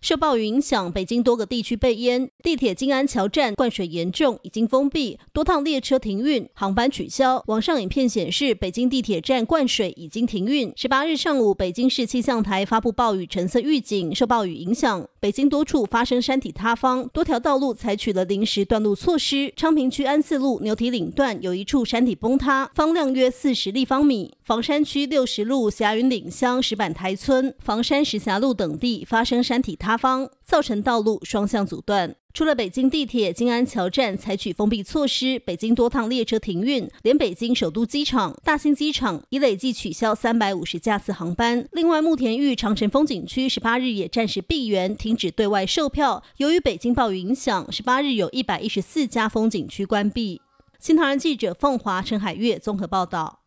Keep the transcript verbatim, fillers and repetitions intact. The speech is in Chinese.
受暴雨影响，北京多个地区被淹，地铁静安桥站灌水严重，已经封闭，多趟列车停运，航班取消。网上影片显示，北京地铁站灌水已经停运。十八日上午，北京市气象台发布暴雨橙色预警，受暴雨影响，北京多处发生山体塌方，多条道路采取了临时断路措施。昌平区安四路牛蹄岭段有一处山体崩塌，方量约四十立方米。房山区六十路霞云岭乡石板台村、房山石峡路等地发生山体塌方。 塌方造成道路双向阻断。除了北京地铁静安桥站采取封闭措施，北京多趟列车停运，连北京首都机场、大兴机场已累计取消三百五十架次航班。另外，慕田峪长城风景区十八日也暂时闭园，停止对外售票。由于北京暴雨影响，十八日有一百一十四家风景区关闭。新唐人记者凤华、陈海月综合报道。